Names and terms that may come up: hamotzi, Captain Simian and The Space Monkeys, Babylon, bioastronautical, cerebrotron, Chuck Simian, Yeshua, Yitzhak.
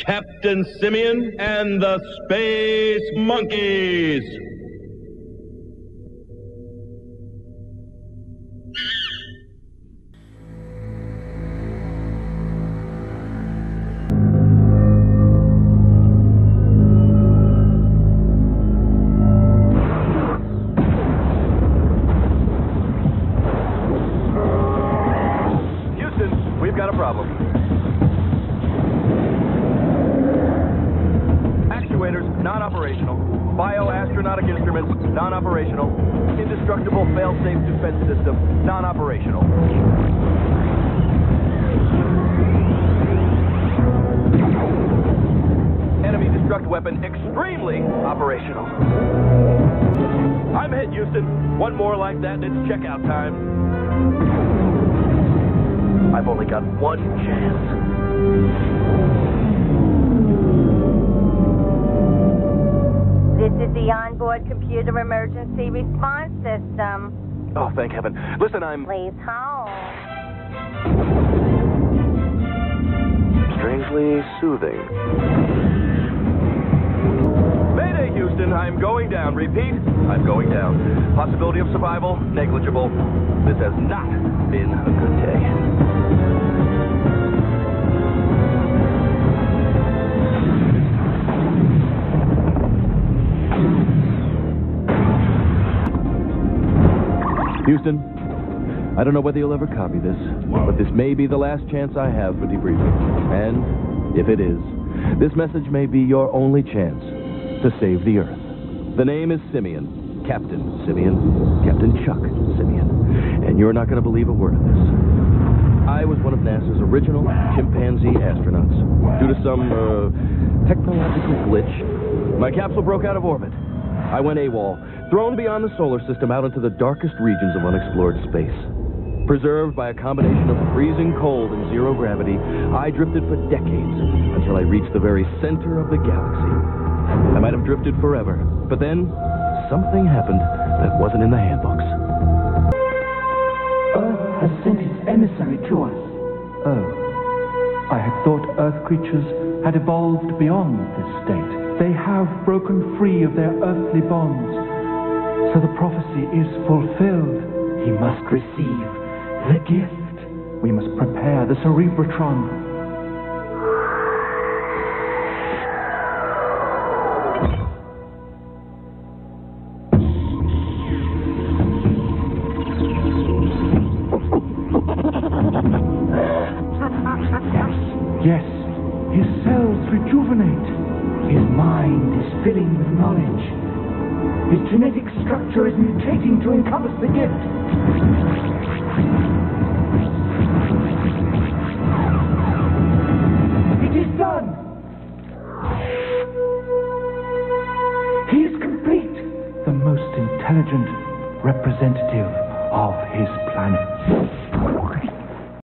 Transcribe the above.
Captain Simian and the Space Monkeys. Houston, we've got a problem. Non-operational. Bioastronautical instruments, non-operational. Indestructible fail-safe defense system, non-operational. Enemy destruct weapon, extremely operational. I'm hit, Houston. One more like that and it's checkout time. I've only got one chance. This is the onboard computer emergency response system. Oh, thank heaven. Listen, Please hold. Strangely soothing. Mayday, Houston. I'm going down. Repeat, I'm going down. Possibility of survival, negligible. This has not been a good day. Houston, I don't know whether you'll ever copy this, but this may be the last chance I have for debriefing. And if it is, this message may be your only chance to save the Earth. The name is Simian, Captain Simian, Captain Chuck Simian. And you're not going to believe a word of this. I was one of NASA's original chimpanzee astronauts. Due to some technological glitch, my capsule broke out of orbit. I went AWOL, thrown beyond the solar system out into the darkest regions of unexplored space. Preserved by a combination of freezing cold and zero gravity, I drifted for decades until I reached the very center of the galaxy. I might have drifted forever, but then something happened that wasn't in the handbooks. Earth has sent its emissary to us. Oh, I had thought Earth creatures had evolved beyond this state. They have broken free of their earthly bonds, so the prophecy is fulfilled. He must receive the gift. We must prepare the cerebrotron. Yes, his cells rejuvenate. His mind is filling with knowledge. His genetic structure is mutating to encompass the gift. It is done. He is complete. The most intelligent representative of his